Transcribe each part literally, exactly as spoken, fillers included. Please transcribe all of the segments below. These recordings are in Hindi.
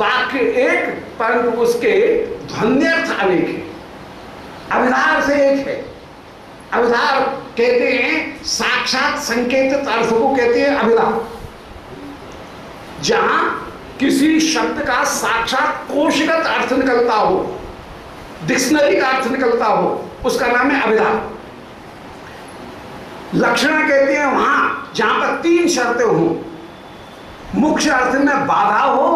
वाक्य एक परंतु उसके ध्वन्यर्थ अनेक है। अवधार से एक है। अवधार कहते हैं साक्षात संकेतित अर्थ को कहते हैं अवधार, जहां किसी शब्द का साक्षात कोशगत अर्थ निकलता हो, डिक्शनरी का अर्थ निकलता हो, उसका नाम है अभिधान। लक्षणा कहते हैं वहां जहां पर तीन शर्तें हों, मुख्य अर्थ में बाधा हो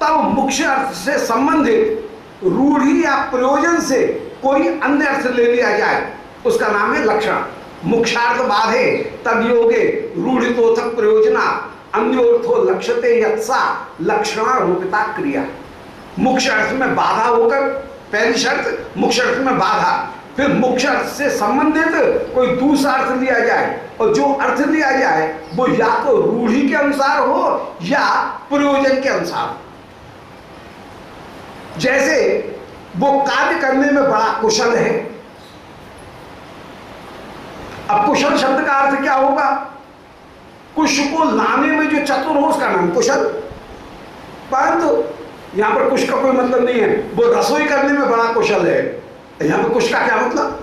तब मुख्य अर्थ से संबंधित रूढ़ी या प्रयोजन से कोई अन्य अर्थ ले लिया जाए, उसका नाम है लक्षणा। मुख्यार्थ बाधे तब योगे रूढ़ितोथक प्रयोजना अन्योर्थो लक्ष्यते यत्सा लक्षणा रूपिता क्रिया। मुख्य अर्थ में बाधा होकर पहली शर्त, मुख्य अर्थ में बाधा, फिर मुख्य अर्थ से संबंधित कोई दूसरा अर्थ लिया जाए और जो अर्थ लिया जाए वो या तो रूढ़ी के अनुसार हो या प्रयोजन के अनुसार हो। जैसे वो कार्य करने में बड़ा कुशल है, अब कुशल शब्द का अर्थ क्या होगा? कुश को लाने में जो चतुर हो उसका नाम कुशल, परंतु यहाँ पर कुश का कोई मतलब नहीं है। वो रसोई करने में बड़ा कुशल है, यहाँ पर कुश का क्या मतलब?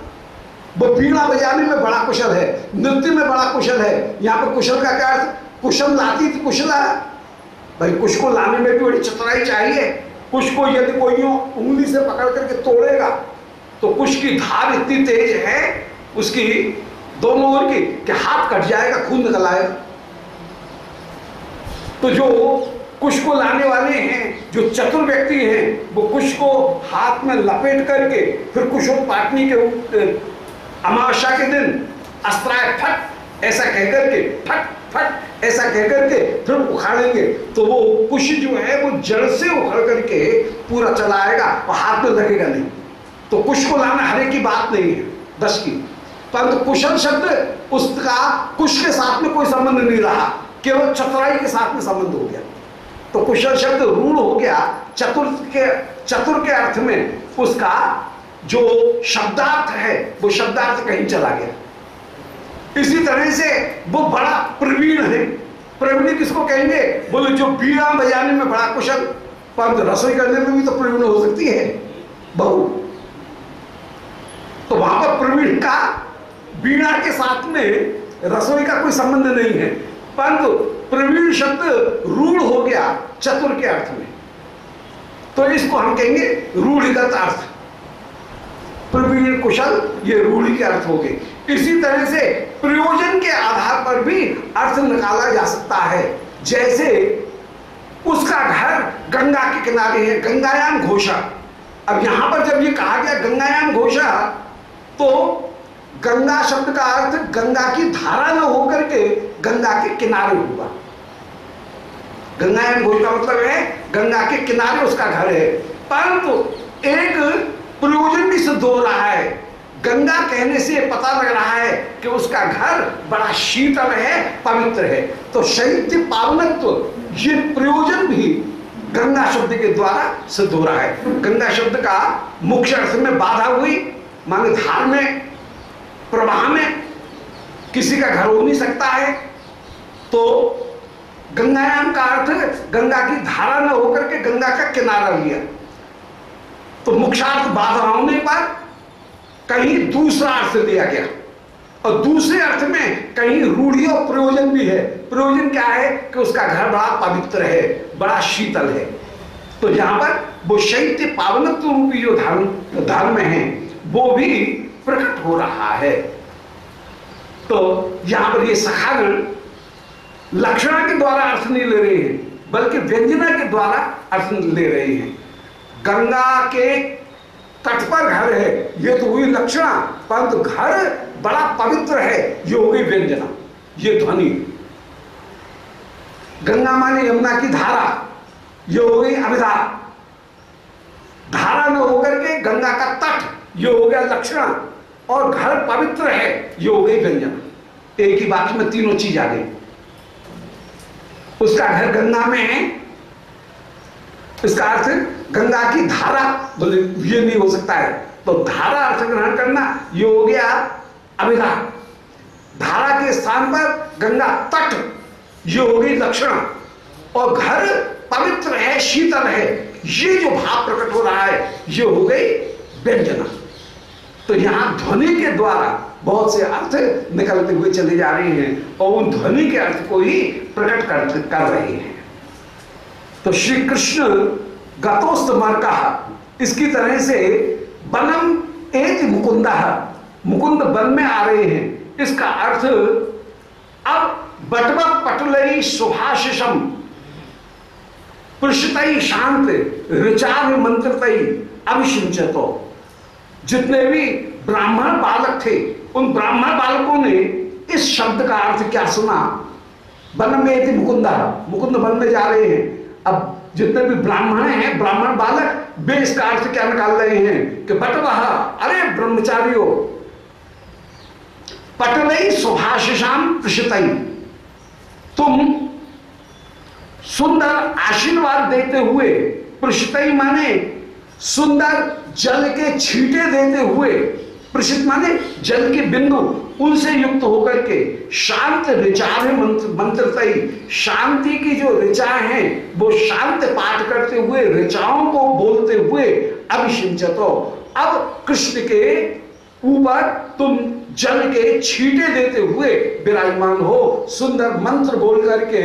वो पीड़ा बजाने में बड़ा कुशल है, नृत्य में बड़ा कुशल है, यहाँ पर कुशल का क्या अर्थ? कुशल लाती थी कुशला, भाई कुश को लाने में भी बड़ी चतुराई चाहिए। कुश को यदि कोई उंगली से पकड़ करके तोड़ेगा तो कुश की धार इतनी तेज है उसकी दोनों ओर की कि हाथ कट जाएगा, खून निकल आएगा। तो जो कुश को लाने वाले हैं, जो चतुर व्यक्ति हैं, वो कुश को हाथ में लपेट करके फिर कुशोत्पाटनी के अमावस्या के दिन अस्त्राय फट ऐसा कह करके, फट फट ऐसा कह करके फिर उखाड़ेंगे तो वो कुश जो है वो जड़ से उखड़ करके पूरा चला आएगा और हाथ में लगेगा नहीं। तो कुश को लाना हरे की बात नहीं है दस की, परंतु कुशल शब्द उसका कुश के साथ में कोई संबंध नहीं रहा, केवल चतुराई के साथ में संबंध हो गया। तो कुशल शब्द रूढ़ हो गया, चतुर के चतुर के अर्थ में उसका जो शब्दार्थ है वो शब्दार्थ कहीं चला गया। इसी तरह से वो बड़ा प्रवीण है, प्रवीण किसको कहेंगे? बोले जो बीड़ा बजाने में बड़ा कुशल, परंतु रसोई करने में भी तो प्रवीण हो सकती है बहु। तो वहां पर प्रवीण का बीड़ा के साथ में रसोई का कोई संबंध नहीं है, परंतु प्रवीण शब्द रूढ़ हो गया चतुर के अर्थ में, तो इसको हम कहेंगे रूढ़िगत अर्थ। प्रवीण कुशल ये रूढ़ी के अर्थ हो गए। इसी तरह से प्रयोजन के आधार पर भी अर्थ निकाला जा सकता है। जैसे उसका घर गंगा के किनारे है, गंगायाम घोषा। अब यहां पर जब ये कहा गया गंगायाम घोषा, तो गंगा शब्द का अर्थ गंगा की धारा न होकर के गंगा के किनारे हुआ। गंगायाम घोष का मतलब है गंगा के किनारे उसका घर है, परंतु तो एक प्रयोजन भी सिद्ध हो रहा है। गंगा कहने से पता लग रहा है कि उसका घर बड़ा शीतल है, पवित्र है। तो शैत्य पावनत्व ये प्रयोजन भी गंगा शब्द के द्वारा सिद्ध हो रहा है। गंगा शब्द का मुख्य अर्थ में बाधा हुई, माने धार में, प्रवाह में किसी का घर हो नहीं सकता है, तो गंगायाम का अर्थ गंगा की धारा न होकर के गंगा का किनारा लिया। तो मुख्यार्थ बाधा होने पर कहीं दूसरा अर्थ दिया गया, और दूसरे अर्थ में कहीं रूढ़ी और प्रयोजन भी है। प्रयोजन क्या है? कि उसका घर बड़ा पवित्र है, बड़ा शीतल है। तो यहाँ पर वो शैत्य पावनत्व रूपी जो धर्म धर्म है वो भी प्रकट हो रहा है। तो यहां पर ये सखागण लक्षणा के द्वारा अर्थ नहीं ले रहे हैं, बल्कि व्यंजना के द्वारा अर्थ ले रहे हैं। गंगा के तट पर घर है, ये तो हुई लक्षणा, परंतु घर बड़ा पवित्र है, ये हो गई व्यंजना, ये ध्वनि। गंगा माने यमुना की धारा, ये हो गई अभिधा। धारा न होकर के गंगा का तट, ये हो गया लक्षणा, और घर पवित्र है, ये हो गई व्यंजना। एक ही बात में तीनों चीज आ गई। उसका घर गंगा में है, इसका अर्थ गंगा की धारा, बोले ये नहीं हो सकता है। तो धारा अर्थ ग्रहण करना, ये हो गया अभिधा। धारा के स्थान पर गंगा तट, ये हो गई लक्षणा, और घर पवित्र है, शीतल है, ये जो भाव प्रकट हो रहा है ये हो गई व्यंजना। तो यहाँ ध्वनि के द्वारा बहुत से अर्थ निकलते हुए चले जा रहे हैं और उन ध्वनि के अर्थ को ही प्रकट कर, कर रहे हैं। तो श्री कृष्ण गतोस्तमर कहा, इसकी तरह से बनम एज मुकुंद, मुकुंद वन में आ रहे हैं, इसका अर्थ अब बटवक पटलई सुभाषिषम पृष्ठतई शांत ऋचार मंत्रतई अभिषिंचतो। जितने भी ब्राह्मण बालक थे उन ब्राह्मण बालकों ने इस शब्द का अर्थ क्या सुना, वन में थी मुकुंदा, मुकुंद वन में जा रहे हैं। अब जितने भी ब्राह्मण हैं, ब्राह्मण बालक, वे इसका अर्थ क्या निकाल रहे हैं कि बटवाहा, अरे ब्रह्मचारियों, पटलई सुभाषिषाम पृष्ठतई, तुम सुंदर आशीर्वाद देते हुए, पृष्ठतई माने सुंदर जल के छींटे देते हुए, पृष्ठ माने जल के बिंदु, उनसे युक्त होकर के शांत ऋचार मंत्रतई, शांति की जो ऋचा है वो शांत पाठ करते हुए ऋचाओं को बोलते हुए अभिषिंचतो। अब कृष्ण के ऊपर तुम जल के छींटे देते हुए विराजमान हो, सुंदर मंत्र बोल करके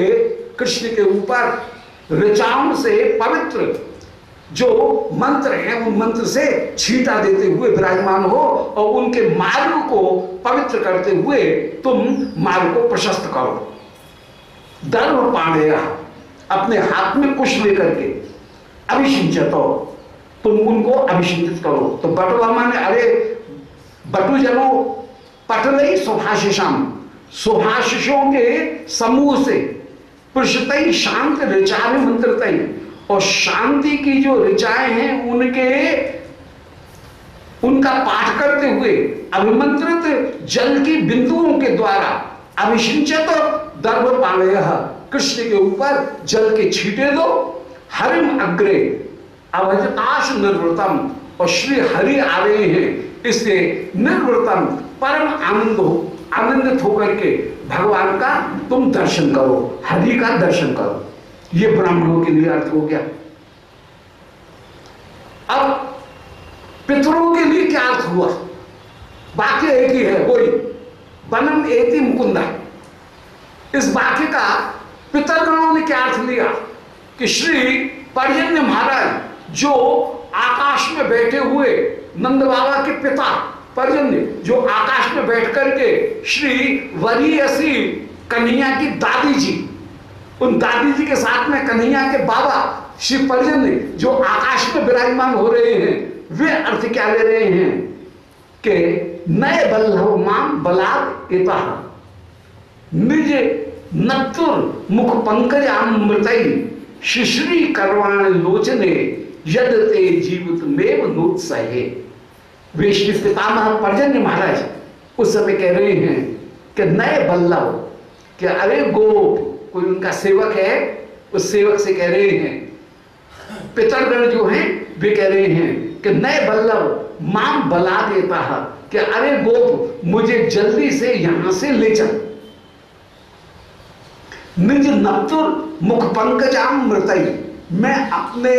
कृष्ण के ऊपर ऋचाओं से पवित्र जो मंत्र है उन मंत्र से छींटा देते हुए विराजमान हो और उनके मार्ग को पवित्र करते हुए तुम मार्ग को प्रशस्त करो। दर्भ पाणेया, अपने हाथ में कुश लेकर के अभिषिंचतो, तुम उनको अभिषिंचित करो। तो बटवा माने अरे बटु जनो, पटलई सुभाषिषाम, सुभाषिषों के समूह से, पृष्ठतई शांत ऋचार मंत्रतई, और शांति की जो ऋचाएं हैं उनके उनका पाठ करते हुए अभिमंत्रित जल की बिंदुओं के द्वारा अभिषिंचित दर्भ पाणेयः, कृष्ण के ऊपर जल के छींटे दो। हरिम अग्रे अवजताश निर्वृतम, और श्री हरि आ रहे हैं, इससे निर्वृतम परम आनंद हो, आनंदित होकर के भगवान का तुम दर्शन करो, हरि का दर्शन करो। ये ब्राह्मणों के लिए अर्थ हो गया। अब पितरों के लिए क्या अर्थ हुआ, वाक्य एक ही है, वही बनम एति मुकुंदा। इस वाक्य का पितरगणों ने क्या अर्थ लिया कि श्री पर्जन्य महाराज जो आकाश में बैठे हुए, नंद बाबा के पिता पर्जन्य जो आकाश में बैठ करके श्री वरीयसी कन्हैया की दादी जी, उन दादी जी के साथ में कन्हैया के बाबा श्री पर्जन्य जो आकाश में विराजमान हो रहे हैं, वे अर्थ क्या ले रहे हैं कि नए बल्लभ माम बलाद एता, निज नक्तुर मुख पंकज अमृतई शिश्री करवाण लोचने यद ते जीवित मेव नोत्साहे। वे श्री पितामह पर्जन्य महाराज उस समय कह रहे हैं कि नए बल्लभ, कि अरे गोप, कोई उनका सेवक है, उस सेवक से कह रहे हैं पितरगण जो हैं वे कह रहे हैं कि नए बल्लभ माम बला देता है, कि अरे गोप मुझे जल्दी से यहां से ले चल। निज नप्तुर मुख पंकजाम मृतई, मैं अपने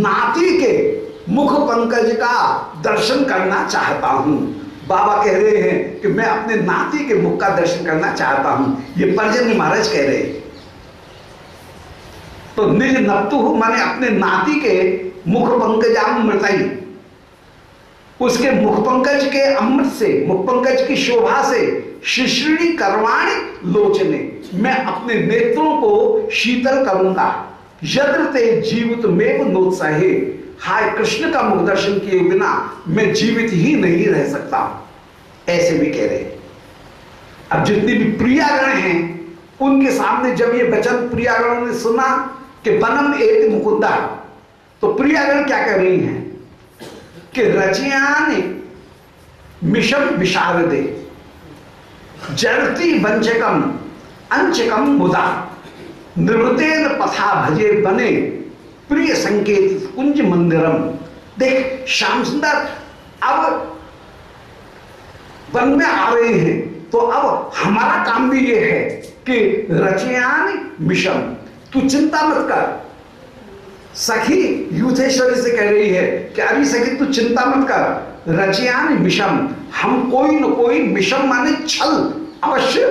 नाती के मुख पंकज का दर्शन करना चाहता हूं। बाबा कह रहे हैं कि मैं अपने नाती के मुख का दर्शन करना चाहता हूं, ये पर्जन्य महाराज कह रहे हैं। तो निज नप्तु माने अपने नाती के मुख पंकजाम मृतई, उसके मुख पंकज के अमृत से, मुख पंकज की शोभा से शिश्री करवाण लोचने, मैं अपने नेत्रों को शीतल करूंगा। यद्रते जीवित मेव नोत्साहे, हाय कृष्ण का मुख दर्शन किए बिना मैं जीवित ही नहीं रह सकता, ऐसे भी कह रहे। अब जितनी भी प्रियागण हैं उनके सामने जब ये वचन प्रियागणों ने सुना कि बनम एति मुकुंदा, तो प्रियागण क्या कह रही हैं कि रचयानि मिशम विशारदे जरती वंचकम अंचकम मुदा निवृतेन पथा भजे बने प्रिय संकेत कुंज मंदिरम। देख श्याम सुंदर अब वन में आ रहे हैं, तो अब हमारा काम भी यह है कि रचयान मिशन तू चिंता मत कर। सखी युद्धेश्वरी से कह रही है कि अभी सखी तू चिंता मत कर, रचयान मिशम, हम कोई न कोई मिशम माने छल अवश्य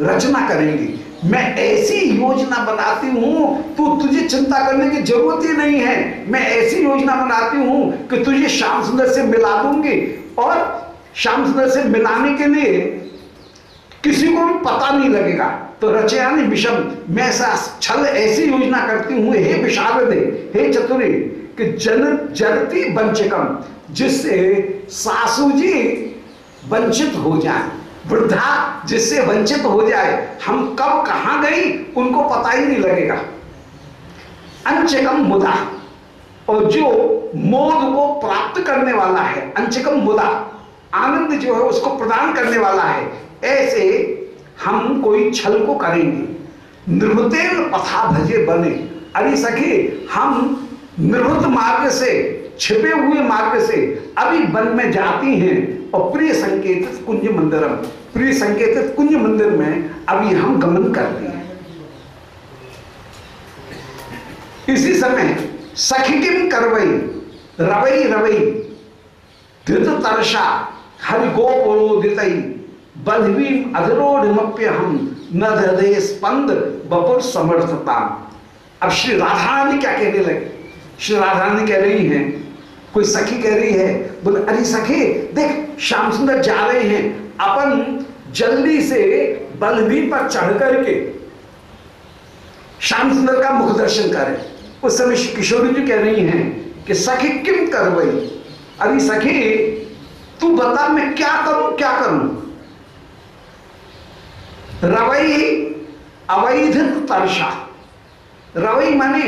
रचना करेंगे। मैं ऐसी योजना बनाती हूं तो तुझे चिंता करने की जरूरत ही नहीं है। मैं ऐसी योजना बनाती हूं कि तुझे श्याम सुंदर से मिला दूंगी, और श्याम सुंदर से मिलाने के लिए किसी को भी पता नहीं लगेगा। तो रचयानि विषम, मैं छल ऐसी योजना करती हूं हे विशारदे, हे चतुरे, कि जन जलती वंचकम, जिससे सासू जी वंचित हो जाए, वृद्धा जिससे वंचित हो जाए, हम कब कहां गई उनको पता ही नहीं लगेगा। अंचकम मुदा, और जो मोद को प्राप्त करने वाला है, अंचकम मुदा आनंद जो है उसको प्रदान करने वाला है, ऐसे हम कोई छल को करेंगे। निर्वृतेन पथा भजे बने, अरे सखी हम निर्वृत मार्ग से, छिपे हुए मार्ग से अभी वन में जाती हैं, और प्रिय संकेतित कुंज मंदिरम, प्रिय संकेतित कुंज मंदिर में अभी हम गमन करते हैं। इसी समय सखी किम करवई रवई रवई धृत तरसा हरिगोपोदित बलवीम अधरोढ़प्य हम नदे स्पंद बपुर समर्थता। अब श्री राधा रानी क्या कहने लगे, श्री राधा रानी कह रही हैं, कोई सखी कह रही है, बोले अरे सखी देख श्याम सुंदर जा रहे हैं, अपन जल्दी से बलवी पर चढ़ करके श्याम सुंदर का मुख दर्शन करें। उस समय किशोरी जी कह रही हैं कि सखी किम करवई, अरे सखी तू बता मैं क्या करूं क्या करूं। रवई अवैधिक तरसा, रवई माने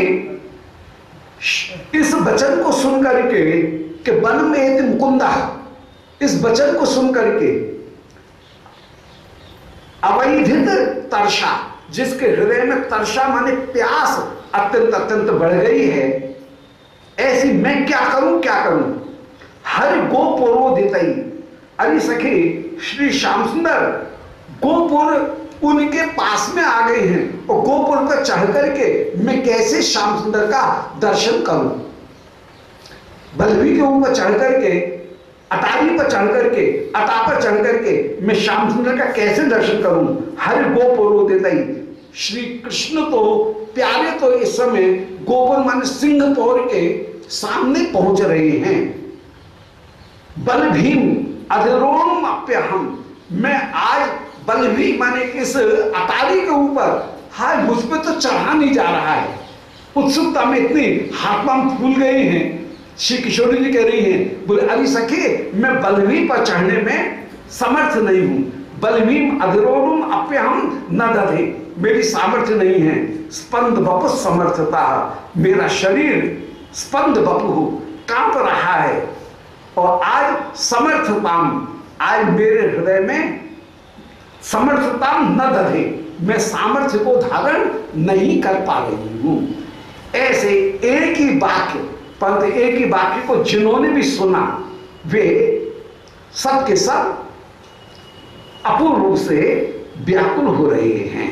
इस वचन को सुन करके कि वन में मुकुंदा, इस वचन को सुन करके अवैधिक तरसा, जिसके हृदय में तरसा माने प्यास अत्यंत अत्यंत बढ़ गई है, ऐसी मैं क्या करूं क्या करूं। हर गोपुरो देताई, अरे सखी श्री श्याम सुंदर गोपुर उनके पास में आ गए हैं, और गोपुर पर चढ़ करके मैं कैसे श्याम सुंदर का दर्शन करूं। बलवी के ऊपर चढ़ करके, अटारी पर चढ़ करके, अटा पर चढ़ करके मैं श्याम सुंदर का कैसे दर्शन करूं। हर गोपुरो देताई, श्री कृष्ण तो प्यारे तो इस समय गोपुर मान सिंहपुर के सामने पहुंच रहे हैं। बलभीम अधरोम अप्य हम, मैं आज बलभी माने इस अटारी के ऊपर, हाँ मुझ पर तो चढ़ा नहीं जा रहा है, उत्सुकता में इतनी हाथ पांव फूल गए हैं। श्री किशोरी जी कह रही हैं, बोले अरे सखी मैं बलवी पर चढ़ने में समर्थ नहीं हूं, बलभीम अधरोम अप्य हम न दधे, मेरी सामर्थ्य नहीं है। स्पंद बपु समर्थता, मेरा शरीर स्पंद बपु कांप रहा है, और आज समर्थताम, आज मेरे हृदय में समर्थताम न दधे, मैं सामर्थ्य को धारण नहीं कर पा रही हूं। ऐसे एक ही वाक्य, परंतु एक ही वाक्य को जिन्होंने भी सुना वे सबके सब अपूर्ण रूप से व्याकुल हो रहे हैं।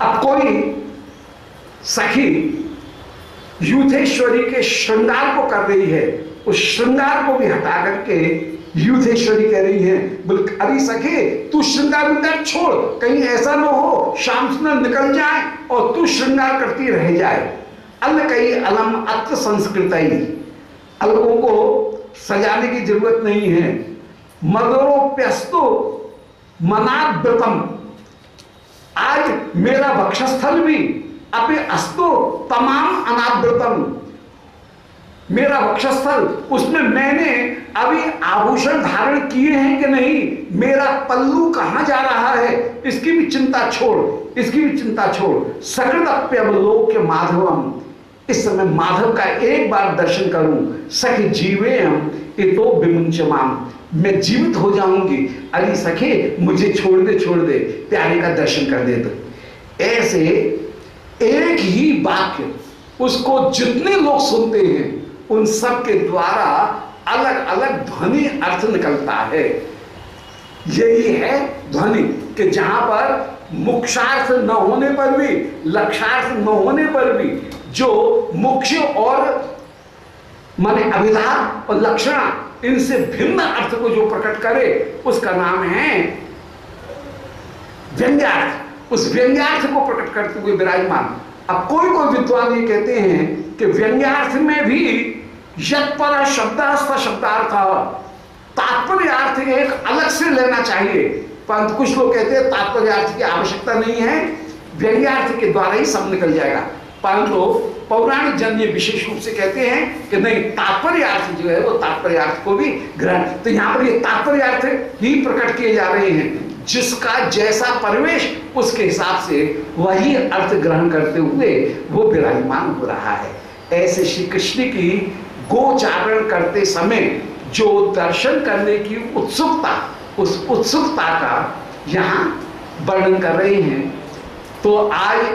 अब कोई सखी युद्धेश्वरी के श्रृंगार को कर रही है, उस श्रृंगार को भी हटा करके युद्धेश्वरी कह रही है, बोले अरे सखे तू श्रृंगार विंगार छोड़, कहीं ऐसा न हो श्याम सुंदर निकल जाए और तू श्रृंगार करती रह जाए। अल कई अलम अत संस्कृति, अलगों को सजाने की जरूरत नहीं है। मदरो प्यस्तो मनाव्रतम, आज मेरा वक्षस्थल भी अपने अस्तो तमाम अनावृतम, मेरा वक्षस्थल उसमें मैंने अभी आभूषण धारण किए हैं कि नहीं, मेरा पल्लू कहां जा रहा है, इसकी भी चिंता छोड़, इसकी भी चिंता छोड़। सकृत अप्यवलोक के माधवम, इस समय माधव का एक बार दर्शन करूं। सखी जीवे हम इतो विमुंचमाम, मैं जीवित हो जाऊंगी, अरे सखे मुझे छोड़ दे छोड़ दे, प्यारे का दर्शन कर दे। तो ऐसे एक ही वाक्य उसको जितने लोग सुनते हैं उन सब के द्वारा अलग अलग ध्वनि अर्थ निकलता है। यही है ध्वनि, कि जहां पर मुख्यार्थ न होने पर भी, लक्ष्यार्थ न होने पर भी जो मुख्य और माने अभिधा और लक्षण इनसे भिन्न अर्थ को जो प्रकट करे उसका नाम है व्यंग्यार्थ। उस व्यंग्यार्थ को प्रकट करते हुए विराजमान। अब कोई कोई विद्वान ये कहते हैं कि व्यंग्यार्थ में भी यत्पर शब्द स्वशब्दार्थ तात्पर्यार्थ एक अलग से लेना चाहिए, परंतु कुछ लोग कहते हैं तात्पर्यार्थ की आवश्यकता नहीं है, व्यंग्यार्थ के द्वारा ही सब निकल जाएगा, परंतु पौराणिक जन ये विशेष रूप से कहते हैं कि नहीं तात्पर्यार्थ जो है वो तात्पर्यार्थ को भी ग्रहण। तो यहाँ पर ये तात्पर्यार्थ ही प्रकट किए जा रहे हैं, जिसका जैसा परिवेश उसके हिसाब से वही अर्थ ग्रहण करते हुए वो विराजमान हो रहा है। ऐसे श्री कृष्ण की गोचारण करते समय जो दर्शन करने की उत्सुकता, उस उत्सुकता का यहाँ वर्णन कर रहे हैं। तो आज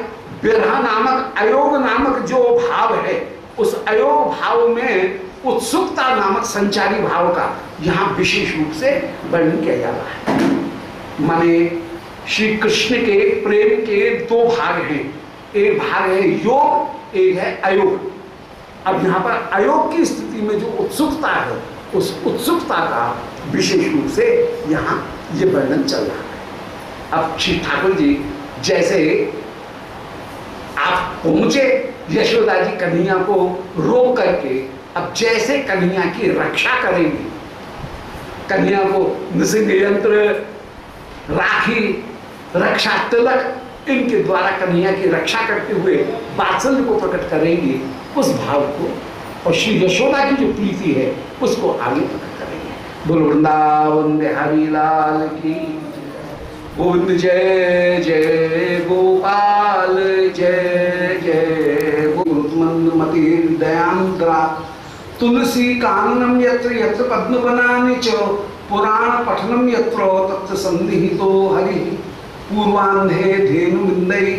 विरह नामक अयोग नामक जो भाव है उस अयोग भाव में उत्सुकता नामक संचारी भाव का यहाँ विशेष रूप से वर्णन किया जा रहा है। माने श्री कृष्ण के प्रेम के दो भाग हैं, एक भाग है योग, एक है अयोग। अब यहाँ पर अयोग की स्थिति में जो उत्सुकता है उस उत्सुकता का विशेष रूप से यहाँ ये वर्णन चल रहा है। अब श्री ठाकुर जी जैसे आप पहुंचे यशोदा जी कन्हैया को रोक करके, अब जैसे कन्हैया की रक्षा करेंगे, कन्हैया को नृसिंह यंत्र, राखी, रक्षा तिलक इनके द्वारा कन्हैया की रक्षा करते हुए वात्सल्य को प्रकट करेंगे उस भाव को, और श्री यशोदा की जो प्रीति है उसको आगे प्रकट करेंगे। बोलो वृंदावन बिहारी लाल की गोविंद जय जय गोपाल जय जय गोमती दयांतरा तुलसी काननम यत्र यत्र पद्म बनाने च पुराण पठनम यत्र तत्र संधितो हरि पूर्वान्धे धेनुविंदई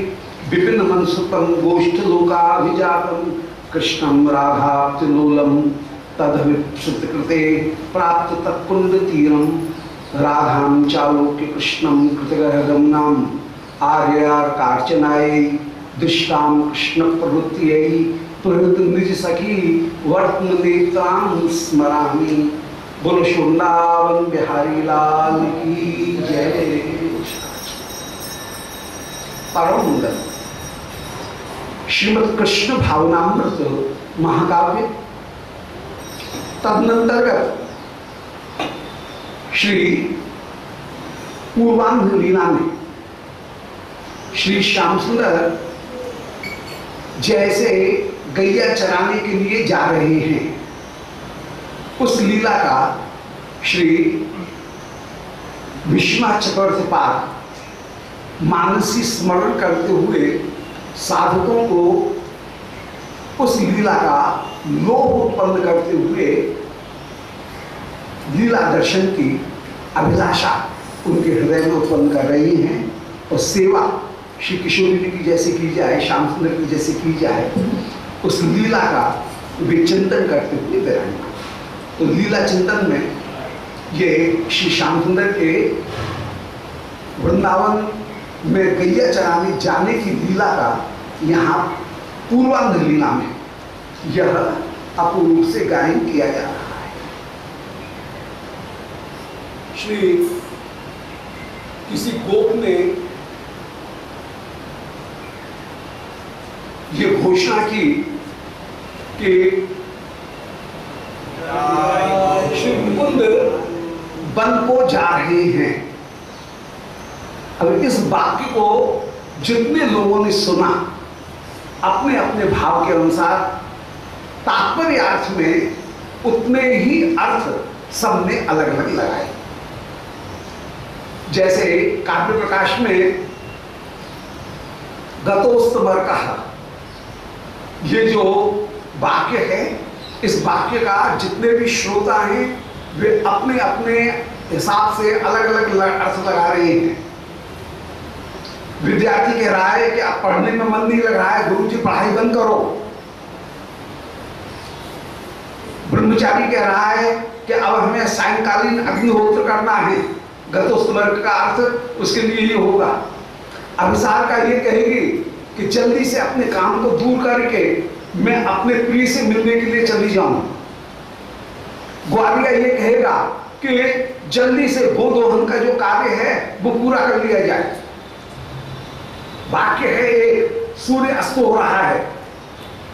विपिन मनसुतम गोष्ठ लोकाभिजातम कृष्णम राधाप्तिलोलम तदभिप्सुतकृते प्राप्त तत्कुंडतीरम राधाम चालोक्य कृष्णम कृतगरगमनाम आर्यार कार्चनाय दुष्टाम कृष्ण प्रवृत्तियै प्रहृत निज सखी वर्तमनेत्रां स्मरामि। बोलो वृंदावन बिहारी लाल की जय। परम मंगल श्रीमद् कृष्ण भावनामृत महाकाव्य, तदनंतर्गत श्री पूर्वांध लीला में श्री श्याम सुंदर जैसे गैया चराने के लिए जा रहे हैं उस लीला का श्री विश्वनाथ चक्रवर्ती पाद मानसी स्मरण करते हुए साधकों को उस लीला का लोभ उत्पन्न करते हुए लीला दर्शन की अभिलाषा उनके हृदय में उत्पन्न कर रही हैं, और सेवा श्री किशोरी जी की जैसे की जाए, श्याम सुंदर की जैसे की जाए, उस लीला का वे चिंतन करते हुए विराजमान। तो लीला चिंतन में ये श्री श्याम सुंदर के वृंदावन में गैया चराने जाने की लीला का यहाँ पूर्वांध लीला में यह अपूर्व से गायन किया जा रहा है। श्री किसी गोप ने ये घोषणा की कि श्री मुकुंद वन को जा रहे हैं। अब इस वाक्य को जितने लोगों ने सुना अपने अपने भाव के अनुसार तात्पर्य अर्थ में उतने ही अर्थ सबने अलग अलग लगाए। जैसे काव्य प्रकाश में गतोस्तवर कहा, ये जो वाक्य है इस वाक्य का जितने भी श्रोता हैं वे अपने अपने हिसाब से अलग अलग अर्थ लगा रहे हैं। विद्यार्थी के राय कि आप पढ़ने में मन नहीं लग रहा है, गुरु जी पढ़ाई बंद करो। ब्रह्मचारी के राय कि अब हमें सायंकालीन अग्निहोत्र करना है, गतोस्तमर्क का अर्थ उसके लिए ही होगा। अभिसार का ये कहेगी कि जल्दी से अपने काम को दूर करके मैं अपने प्रिय से मिलने के लिए चली जाऊं। ग्वाली का ये कहेगा कि जल्दी से वो दोहन का जो कार्य है वो पूरा कर लिया जाए। वाक्य है एक सूर्य अस्त हो रहा है,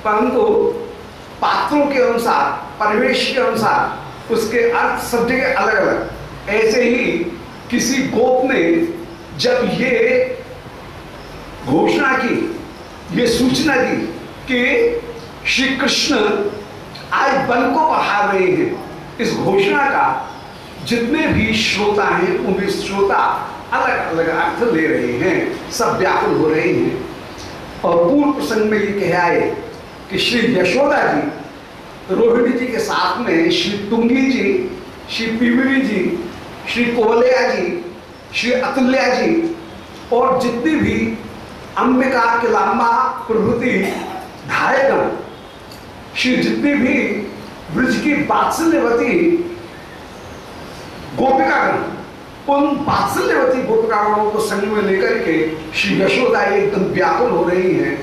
परंतु पात्रों के अनुसार परिवेश के अनुसार उसके अर्थ सब जगह अलग अलग। ऐसे ही किसी गोप ने जब ये घोषणा की, ये सूचना दी कि श्री कृष्ण आज बन को बढ़ा रहे हैं, इस घोषणा का जितने भी श्रोता हैं उनके श्रोता अलग अलग अर्थ ले रहे हैं, सब व्याकुल हो रहे हैं। और पूर्व प्रसंग में ये कह आए कि श्री यशोदा जी रोहिणी जी के साथ में श्री तुंगी जी, श्री पीवरी जी, श्री कोवलिया जी, श्री अतुल्या जी और जितनी भी अंबिका किलाम्बा प्रभृति धायगण, श्री जितनी भी ब्रज की वात्सल्यवती गोपिकागण, उन वात्सल्यवती गोपिकागणों को संग में लेकर के श्री यशोदा एकदम व्याकुल हो रही हैं।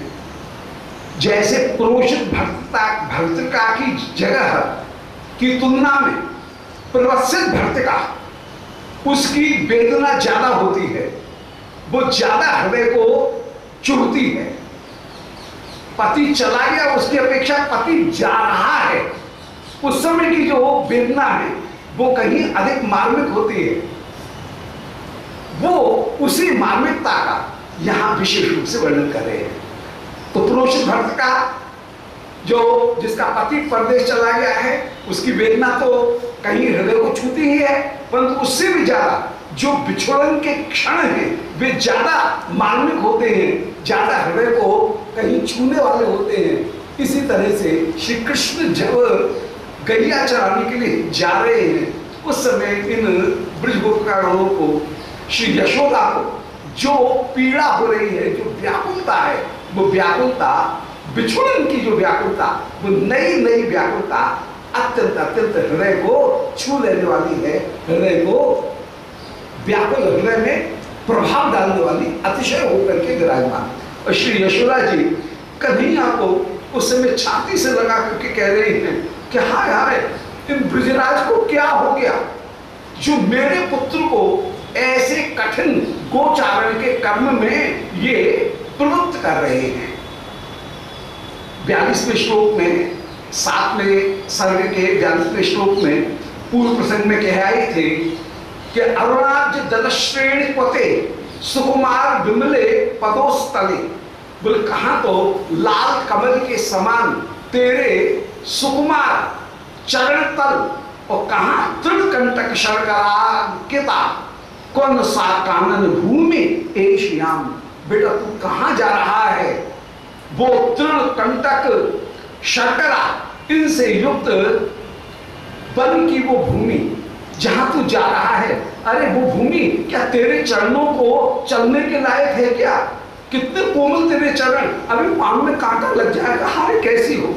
जैसे प्रोषित भर्तता भर्तिका की जगह की तुलना में प्रवसित भर्तिका उसकी वेदना ज्यादा होती है, वो ज्यादा हृदय को चुभती है। पति चला गया उसकी अपेक्षा पति जा रहा है, उस समय की जो वेदना है वो कहीं अधिक मार्मिक होती है। वो उसी मार्मिकता का यहां विशेष रूप से वर्णन कर रहे हैं। तो पुरोहित भक्त का जो जिसका पति परदेश चला गया है उसकी वेदना तो कहीं हृदय को छूती ही है, परंतु उससे भी ज्यादा जो बिछोड़न के क्षण है वे ज्यादा मार्मिक होते हैं, ज्यादा हृदय को कहीं छूने वाले होते हैं। इसी तरह से श्री कृष्ण जब गैया चराने के लिए जा रहे हैं उस समय इन ब्रजगोपिकाओं को, श्री यशोदा को जो पीड़ा हो रही है, जो व्याकुलता है, वो व्याकुलता बिछुड़न की जो व्याकुलता, वो नई नई व्याकुलता अत्यंत अत्यंत हृदय को छू लेने वाली है, हृदय को व्याकुल हृदय में प्रभाव डालने वाली अतिशय होकर के विराजमान। और श्री यशोदा जी कभी आपको उस समय छाती से लगा करके कह रहे हैं कि हाय हाय इन ब्रजराज को क्या हो गया जो मेरे पुत्र को ऐसे कठिन गोचारण के कर्म में ये प्रवृत्त कर रहे हैं। बयालीसवें श्लोक में सातवें सर्ग के बयालीसवें श्लोक में पूर्व प्रसंग में कह आए थे कि अरुणाज जलश्रेणी पते सुकुमार विमले पदोस्तले, बोले कहा तो लाल कमल के समान तेरे सुकुमार चरण तल और कहा तृण कंटक शर्करांकिता कौन सा कानन भूमि एशियाम, बेटा तू कहाँ जा रहा है, वो तृण कंटक शर्करा इनसे युक्त वन की वो भूमि जहां तू जा रहा है, अरे वो भूमि क्या तेरे चरणों को चलने के लायक है क्या, कितने कोमल तेरे चरण, अभी पांव में कांटा लग जाएगा, हाय कैसी हो।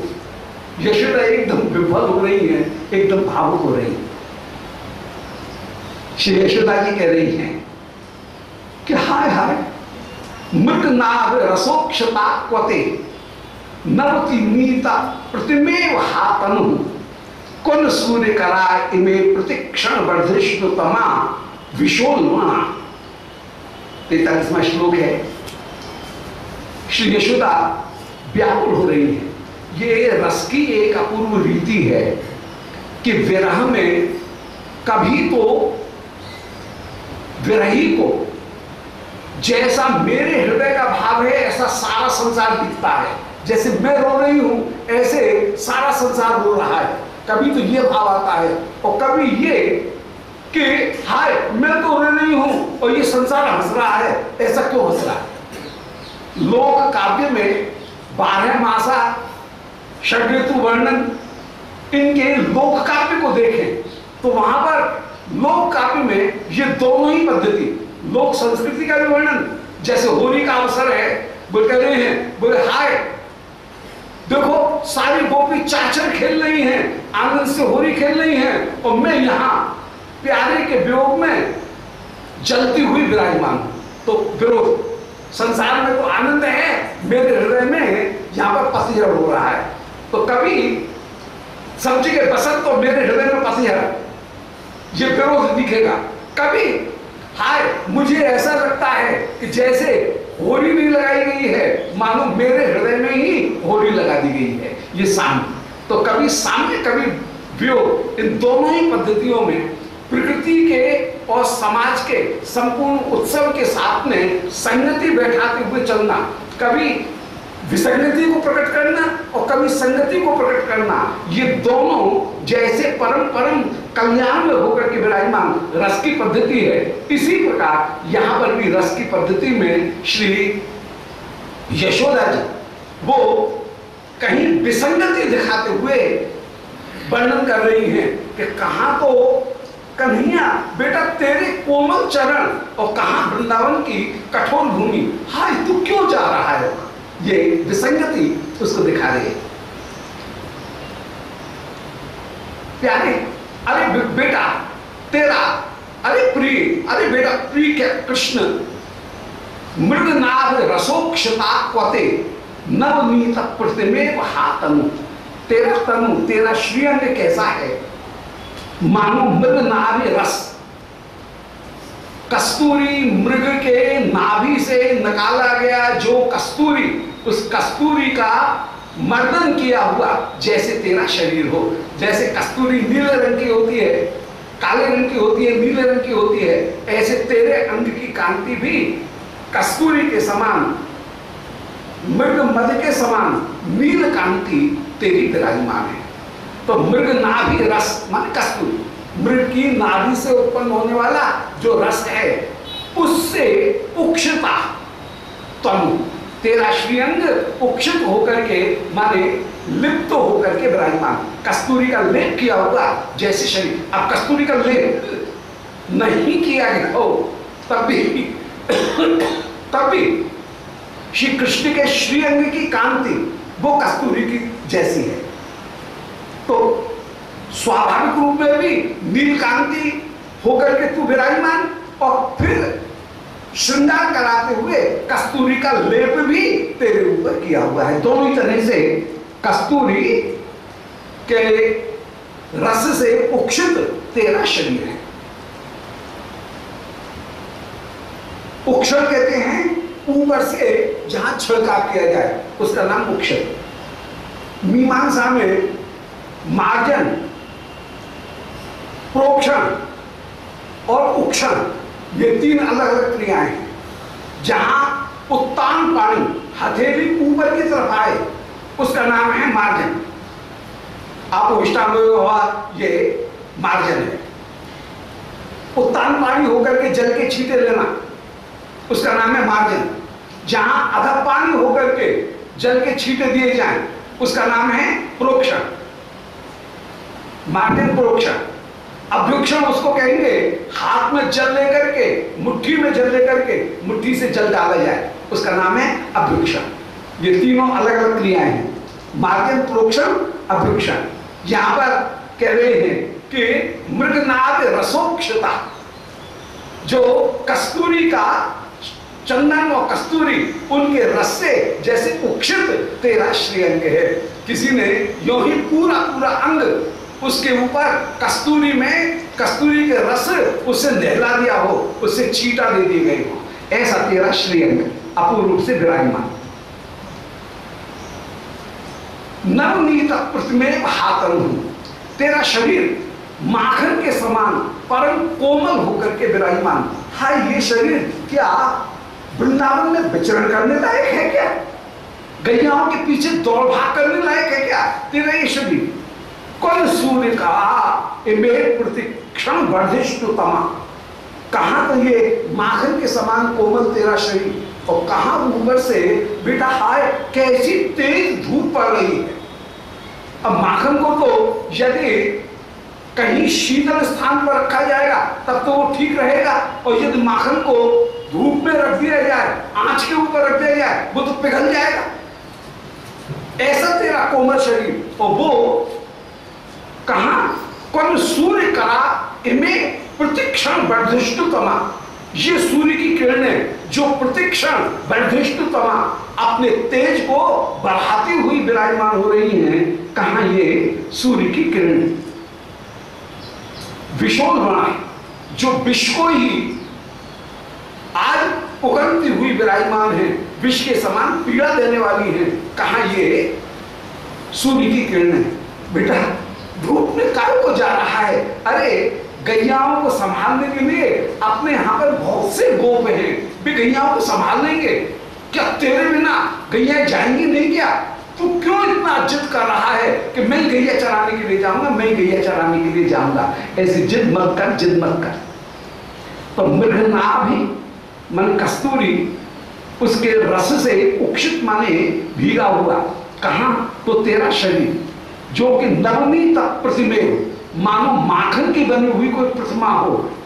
यशोदा एकदम विफल हो रही है, एकदम भावुक हो रही है। श्री यशोदा जी कह रही हैं कि हाय हाय मृगनाभ रसोक्षता क्वते नवती नीता प्रतिमेव हातनु कुन सूर्य करा इमे प्रतिक्षण वर्धिष्णु तमा विशोलुणा। तैंतालीसवां श्लोक है। श्री यशोदा व्याकुल हो रही है। ये रस की एक अपूर्व रीति है कि विरह में कभी तो विरही को जैसा मेरे हृदय का भाव है ऐसा सारा संसार दिखता है, जैसे मैं रो रही हूं ऐसे सारा संसार रो रहा है, कभी तो ये भाव आता है और कभी ये कि हाय मैं तो रो रही हूं और ये संसार हंस रहा है, ऐसा क्यों हंस रहा है। लोक काव्य में बारह मासा षड ऋतु वर्णन इनके लोक काव्य को देखें तो वहां पर लोक काव्य में ये दोनों ही पद्धति, लोक संस्कृति का भी वर्णन, जैसे होली का अवसर है बोल कर रहे हैं, बोले हाय देखो सारी गोपी चाचर खेल रही हैं, आनंद से होली खेल रही हैं और मैं यहाँ प्यारे के वियोग में जलती हुई विराजमान। तो विरोध संसार में तो आनंद है, मेरे हृदय में यहाँ पर पसीहर हो रहा है। तो कभी सब्जी के बसंत तो मेरे हृदय में पसीहर, ये विरोध दिखेगा। कभी हाय मुझे ऐसा लगता है कि जैसे होली नहीं लगाई गई है, मानो मेरे हृदय में ही होली लगा दी गई है, ये सामने। तो कभी सामने कभी वियोग, इन दोनों ही पद्धतियों में प्रकृति के और समाज के संपूर्ण उत्सव के साथ में संगति बैठाते हुए चलना, कभी विसंगति को प्रकट करना और कभी संगति को प्रकट करना, ये दोनों जैसे परम परम कल्याण में होकर के विराजमान रस की पद्धति है, इसी प्रकार यहाँ पर भी रस की पद्धति में श्री यशोदा जी वो कहीं विसंगति दिखाते हुए वर्णन कर रही हैं कि कहाँ तो कन्हैया बेटा तेरे कोमल चरण और कहाँ वृंदावन की कठोर भूमि, हाय तू क्यों जा रहा है, ये विसंगति उसको दिखा रही है। प्यारे अरे बेटा तेरा, अरे प्रिय, अरे बेटा प्रिय क्या कृष्ण मृगनाद रसोक्षता क्वते नवनीत प्रतिमेव हातनु, तेरा तनु तेरा श्रीअंग कैसा है, मानो मृग नाभि रस कस्तूरी मृग के नाभि से निकाला गया जो कस्तूरी, उस कस्तूरी का मर्दन किया हुआ जैसे तेरा शरीर हो। जैसे कस्तूरी नीले रंग की होती है, काले रंग की होती है, नीले रंग की होती है, ऐसे तेरे अंग की कांति भी कस्तूरी के समान, मृग मद के समान नील कांति तेरी विराजमान है। तो मृग नाभि रस मान कस्तूरी, मृग की नाभि से उत्पन्न होने वाला जो रस है उससे उक्षिता तनु तेरा श्रीअंग उक्षित होकर के माने लिप्त तो होकर के विराजमान, कस्तूरी का लेप किया हुआ जैसे शरीर। अब कस्तूरी का लेप नहीं किया गया हो तभी तभी श्री कृष्ण के श्रीअंग की कांति वो कस्तूरी की जैसी है। तो स्वाभाविक रूप में भी नीलकांति होकर के तू विराजमान और फिर श्रृंगार कराते हुए कस्तूरी का लेप भी तेरे ऊपर किया हुआ है। दोनों तरह से कस्तूरी के रस से उक्षित तेरा शरीर है। उक्षण कहते हैं ऊपर से जहां छिड़काव किया जाए उसका नाम उक्षण। मीमांसा में मार्जन, प्रोक्षण और उक्षण ये तीन अलग अलग क्रियाएं हैं। जहां उत्तान पानी हथेली ऊपर की तरफ आए उसका नाम है मार्जन, आपको हुआ ये मार्जन है। उत्तान पानी होकर के जल के छींटे लेना उसका नाम है मार्जन। जहां अधा पानी होकर के जल के छींटे दिए जाएं उसका नाम है प्रोक्षण, मार्जन प्रोक्षण। अभ्युक्षण उसको कहेंगे हाथ में जल लेकर के, मुट्ठी में जल लेकर के मुट्ठी से जल डाला जाए उसका नाम है अभ्युक्षण। ये तीनों अलग अलग क्रियाएं हैं, मार्जन प्रोक्षण अभ्युक्षण। यहां पर कह रहे हैं कि मृगनाद रसोक्षता जो कस्तूरी का चंदन और कस्तूरी उनके रस से जैसे उक्षित तेरा श्रीअंग है। किसी ने यो ही पूरा पूरा अंग उसके ऊपर कस्तूरी में कस्तूरी के रस उसे नहला दिया हो, उसे छींटा दे दी गई हो, ऐसा तेरा श्रीअंग अपूर्ण रूप से विराजमान। नवनीत प्रतिमेव हातनु तेरा शरीर माखन के समान परम कोमल होकर के विराजमान। हाय ये शरीर क्या वृंदावन में विचरण करने लायक है क्या, गैयाओं के पीछे दौड़ भाग करने लायक है क्या तेरा ये शरीर। कौन सूर्य का इमे प्रतिक्षण वर्धिष्णुतमा, कहाँ तो ये माखन के समान कोमल तेरा शरीर और कहाँ ऊपर से बेटा हाय कैसी तेज धूप पड़ रही है। अब माखन को तो यदि कहीं शीतल स्थान पर रखा जाएगा तब तो वो ठीक रहेगा, और यदि माखन को धूप में रख दिया जाए, आंच के ऊपर रख दिया जाए वो तो पिघल जाएगा। ऐसा तेरा कोमल शरीर और वो कहा कौन सूर्य का इमे प्रतिक्षण वर्धिष्णुतमा ये सूर्य की किरणें जो प्रतिक्षण वैधिष्टतमा अपने तेज को बढ़ाती हुई विराजमान हो रही हैं, कहां ये सूर्य की किरण विशोधवाणी जो विश्व को ही आज उगलती हुई विराजमान है, विश्व के समान पीड़ा देने वाली है, कहां ये सूर्य की किरण है। बेटा धूप में काहे को जा रहा है? अरे गैयाओं को संभालने के लिए अपने यहाँ पर बहुत से गोप हैं, भी गैयाओं को संभाल लेंगे, क्या तेरे बिना गैया जाएंगी नहीं? क्या तू क्यों इतना जिद कर रहा है कि मैं गैया चराने के लिए जाऊंगा, मैं गैया चराने के लिए जाऊंगा? ऐसी जिद मत कर, जिद मत कर। तो मृगनाभ ही मन कस्तूरी उसके रस से उक्षित माने भीगा हुआ, कहाँ तो तेरा शरीर जो कि नवमी तक प्रतिमे मानो माखन की बनी हुई कोई प्रतिमा हो,